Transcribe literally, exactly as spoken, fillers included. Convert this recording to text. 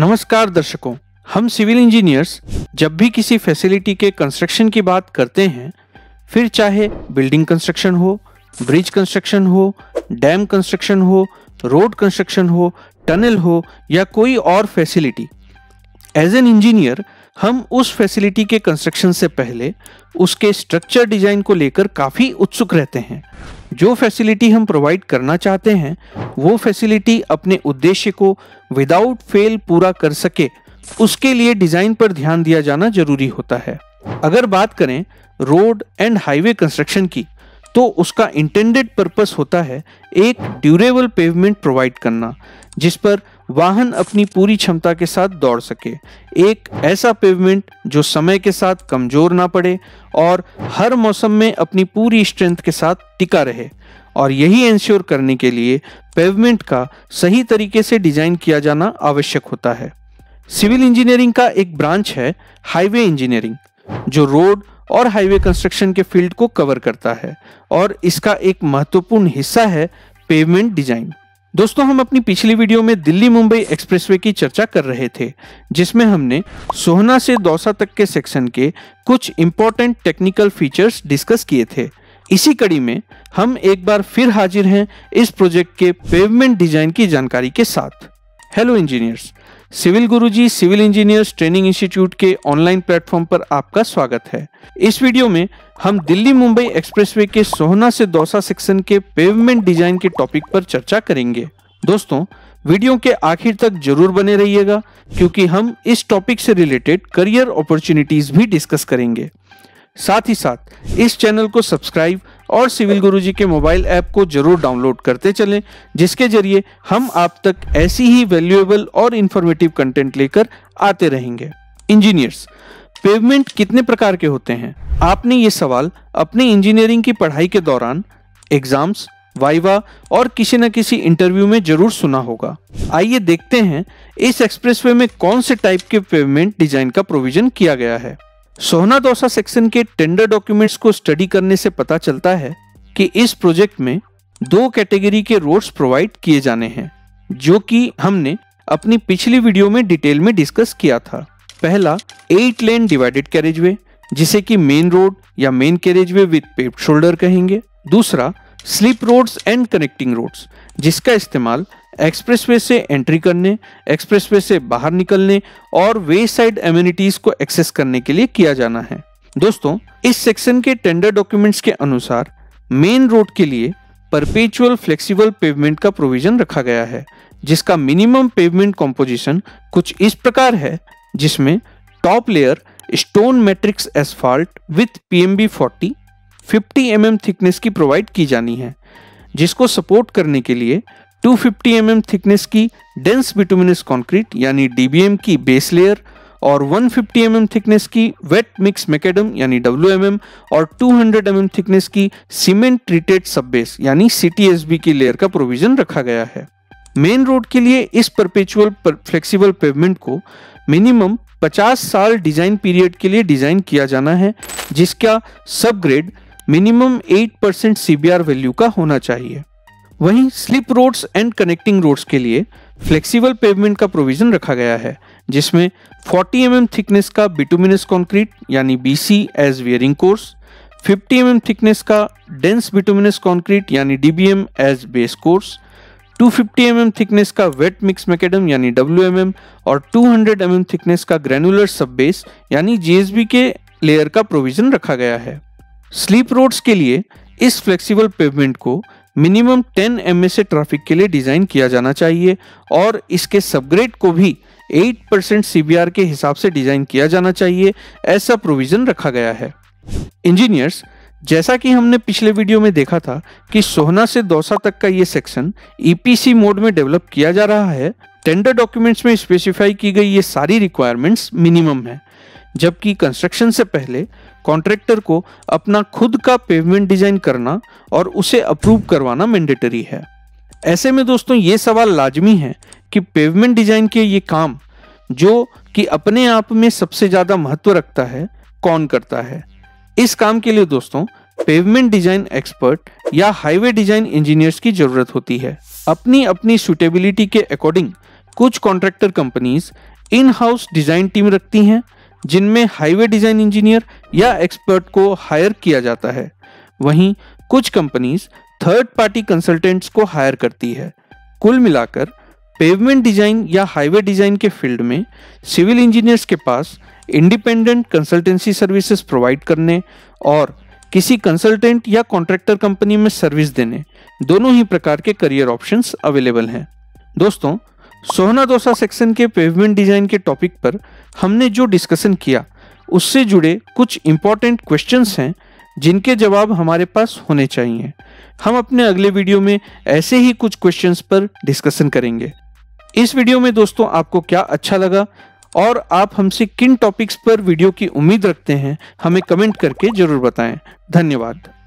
नमस्कार दर्शकों, हम सिविल इंजीनियर्स जब भी किसी फैसिलिटी के कंस्ट्रक्शन की बात करते हैं, फिर चाहे बिल्डिंग कंस्ट्रक्शन हो, ब्रिज कंस्ट्रक्शन हो, डैम कंस्ट्रक्शन हो, रोड कंस्ट्रक्शन हो, टनल हो या कोई और फैसिलिटी, एज एन इंजीनियर हम उस फैसिलिटी के कंस्ट्रक्शन से पहले उसके स्ट्रक्चर डिज़ाइन को लेकर काफ़ी उत्सुक रहते हैं। जो फैसिलिटी हम प्रोवाइड करना चाहते हैं वो फैसिलिटी अपने उद्देश्य को विदाउट फेल पूरा कर सके, उसके लिए डिज़ाइन पर ध्यान दिया जाना जरूरी होता है। अगर बात करें रोड एंड हाईवे कंस्ट्रक्शन की, तो उसका इंटेंडेड पर्पस होता है एक ड्यूरेबल पेवमेंट प्रोवाइड करना, जिस पर वाहन अपनी पूरी क्षमता के साथ दौड़ सके। एक ऐसा पेवमेंट जो समय के साथ कमज़ोर ना पड़े और हर मौसम में अपनी पूरी स्ट्रेंथ के साथ टिका रहे, और यही इंश्योर करने के लिए पेवमेंट का सही तरीके से डिज़ाइन किया जाना आवश्यक होता है। सिविल इंजीनियरिंग का एक ब्रांच है हाईवे इंजीनियरिंग, जो रोड और हाईवे कंस्ट्रक्शन के फील्ड को कवर करता है, और इसका एक महत्वपूर्ण हिस्सा है पेवमेंट डिज़ाइन। दोस्तों, हम अपनी पिछली वीडियो में दिल्ली मुंबई एक्सप्रेसवे की चर्चा कर रहे थे, जिसमें हमने सोहना से दौसा तक के सेक्शन के कुछ इम्पोर्टेंट टेक्निकल फीचर्स डिस्कस किए थे। इसी कड़ी में हम एक बार फिर हाजिर हैं इस प्रोजेक्ट के पेवमेंट डिज़ाइन की जानकारी के साथ। Hello engineers, civil Guruji civil engineers training institute के ऑनलाइन प्लेटफॉर्म पर आपका स्वागत है। इस वीडियो में हम दिल्ली मुंबई एक्सप्रेसवे के सोहना से दौसा सेक्शन के पेवमेंट डिजाइन के टॉपिक पर चर्चा करेंगे। दोस्तों, वीडियो के आखिर तक जरूर बने रहिएगा, क्योंकि हम इस टॉपिक से रिलेटेड करियर अपॉर्चुनिटीज भी डिस्कस करेंगे। साथ ही साथ इस चैनल को सब्सक्राइब और सिविल गुरुजी के मोबाइल ऐप को जरूर डाउनलोड करते चलें, जिसके जरिए हम आप तक ऐसी ही वैल्यूएबल और इन्फॉर्मेटिव कंटेंट लेकर आते रहेंगे। इंजीनियर्स, पेवमेंट कितने प्रकार के होते हैं? आपने ये सवाल अपनी इंजीनियरिंग की पढ़ाई के दौरान एग्जाम्स, वाइवा और किसी न किसी इंटरव्यू में जरूर सुना होगा। आइए देखते हैं इस एक्सप्रेसवे में कौन से टाइप के पेवमेंट डिजाइन का प्रोविजन किया गया है। सोहना दौसा सेक्शन के टेंडर डॉक्यूमेंट्स को स्टडी करने से पता चलता है कि इस प्रोजेक्ट में दो कैटेगरी के रोड्स प्रोवाइड किए जाने हैं, जो कि हमने अपनी पिछली वीडियो में डिटेल में डिस्कस किया था। पहला एट लेन डिवाइडेड कैरेजवे, जिसे कि मेन रोड या main carriageway with paved shoulder कहेंगे। दूसरा slip roads and connecting roads, जिसका इस्तेमाल एक्सप्रेसवे से एंट्री करने, एक्सप्रेसवे से बाहर निकलने और वे साइड एम्यूनिटीज को एक्सेस करने के लिए किया जाना है। दोस्तों, इस सेक्शन के टेंडर डॉक्यूमेंट्स के अनुसार मेन रोड के लिए परपेचुअल फ्लेक्सिबल पेवमेंट का प्रोविजन रखा गया है, जिसका मिनिमम पेवमेंट कॉम्पोजिशन कुछ इस प्रकार है, जिसमें top layer stone matrix asphalt with PMB चालीस फिफ्टी एम एम थिकनेस की प्रोवाइड की जानी है, जिसको सपोर्ट करने के लिए two fifty M M thickness की डेंस बिटुमिनस कंक्रीट यानी डी बी एम की बेस लेयर और one fifty M M thickness की वेट मिक्स मैकेडम यानी डब्ल्यू एम एम और two hundred M M thickness की सीमेंट ट्रीटेड सबबेस यानी C T S B की layer का प्रोविजन रखा गया है। मेन रोड के लिए इस परपेचुअल फ्लेक्सिबल पेवमेंट को मिनिमम पचास साल डिजाइन पीरियड के लिए डिजाइन किया जाना है, जिसका subgrade minimum eight percent C B R value का होना चाहिए। वहीं slip roads and connecting roads के लिए फ्लेक्सिबल पेवमेंट का प्रोविजन रखा गया है, जिसमें फोर्टी एम एम थिकनेस का बिटुमिनस कंक्रीट यानी B C as wearing course, fifty M M thickness का डेंस बिटुमिनस कंक्रीट यानी D B M as base course, two fifty M M thickness का वेट मिक्स मैकेडम यानी W M M और two hundred M M thickness का granular sub base यानी G S B के layer का provision रखा गया है। स्लीप रोड्स के लिए इस फ्लेक्सिबल पेवमेंट को minimum ten M S A traffic के लिए डिज़ाइन किया जाना चाहिए और इसके सबग्रेड को भी eight percent C B R के हिसाब से डिज़ाइन किया जाना चाहिए, ऐसा प्रोविज़न रखा गया है। इंजीनियर्स, जैसा कि हमने पिछले वीडियो में देखा था कि सोहना से दौसा तक का ये section E P C mode में डेवलप किया जा रहा है, टेंडर डॉक्यूमेंट्स में स्पेसिफाई की गई ये सारी रिक्वायरमेंट्स मिनिमम है, जबकि कंस्ट्रक्शन से पहले कॉन्ट्रैक्टर को अपना खुद का पेवमेंट डिजाइन करना और उसे अप्रूव करवाना मैंडेटरी है। ऐसे में दोस्तों, ये सवाल लाजमी है कि पेवमेंट डिजाइन के ये काम, जो कि अपने आप में सबसे ज़्यादा महत्व रखता है, कौन करता है? इस काम के लिए दोस्तों पेवमेंट डिजाइन एक्सपर्ट या हाईवे डिजाइन इंजीनियर्स की जरूरत होती है। अपनी अपनी सूटेबिलिटी के अकॉर्डिंग कुछ contractor companies in house design team रखती हैं जिनमें हाईवे डिजाइन इंजीनियर या एक्सपर्ट को हायर किया जाता है। वहीं कुछ कंपनीज थर्ड पार्टी कंसल्टेंट्स को हायर करती है। कुल मिलाकर पेवमेंट डिजाइन या हाईवे डिजाइन के फील्ड में सिविल इंजीनियर्स के पास इंडिपेंडेंट कंसल्टेंसी सर्विसेज प्रोवाइड करने और किसी कंसल्टेंट या कॉन्ट्रैक्टर कंपनी में सर्विस देने दोनों ही प्रकार के करियर ऑप्शंस अवेलेबल हैं। दोस्तों, सोहना दौसा सेक्शन के पेवमेंट डिजाइन के टॉपिक पर हमने जो डिस्कशन किया उससे जुड़े कुछ इंपॉर्टेंट क्वेश्चंस हैं जिनके जवाब हमारे पास होने चाहिए। हम अपने अगले वीडियो में ऐसे ही कुछ क्वेश्चंस पर डिस्कशन करेंगे। इस वीडियो में दोस्तों आपको क्या अच्छा लगा और आप हमसे किन टॉपिक्स पर वीडियो की उम्मीद रखते हैं, हमें कमेंट करके जरूर बताएं। धन्यवाद।